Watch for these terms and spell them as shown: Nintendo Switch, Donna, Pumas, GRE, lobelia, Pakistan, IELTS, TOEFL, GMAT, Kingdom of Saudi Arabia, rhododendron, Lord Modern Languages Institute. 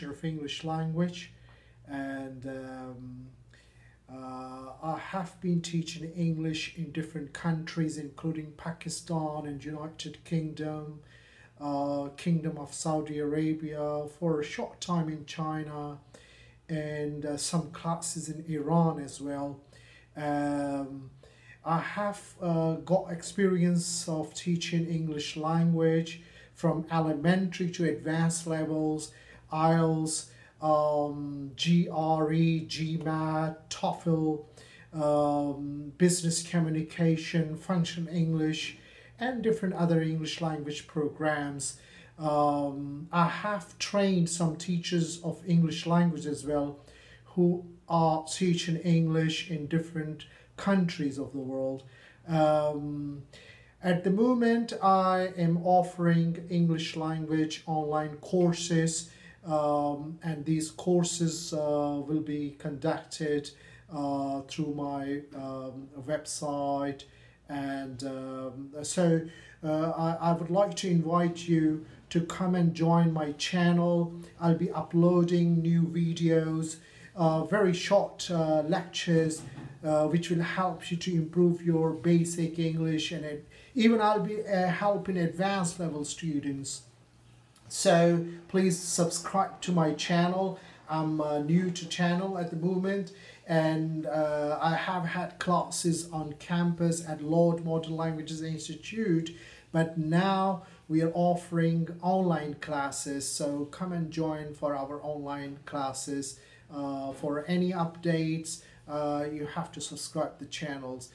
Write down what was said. teacher of English language, and I have been teaching English in different countries, including Pakistan and United Kingdom, Kingdom of Saudi Arabia, for a short time in China, and some classes in Iran as well. I have got experience of teaching English language from elementary to advanced levels, IELTS, GRE, GMAT, TOEFL, business communication, functional English, and different other English language programs. I have trained some teachers of English language as well who are teaching English in different countries of the world. At the moment, I am offering English language online courses, and these courses will be conducted through my website. And so I would like to invite you to come and join my channel. I'll be uploading new videos, very short lectures, which will help you to improve your basic English, and even I'll be helping advanced level students. So please subscribe to my channel. I'm new to channel at the moment, and I have had classes on campus at Lord Modern Languages Institute, but now we are offering online classes. So come and join for our online classes. For any updates, you have to subscribe to the channels.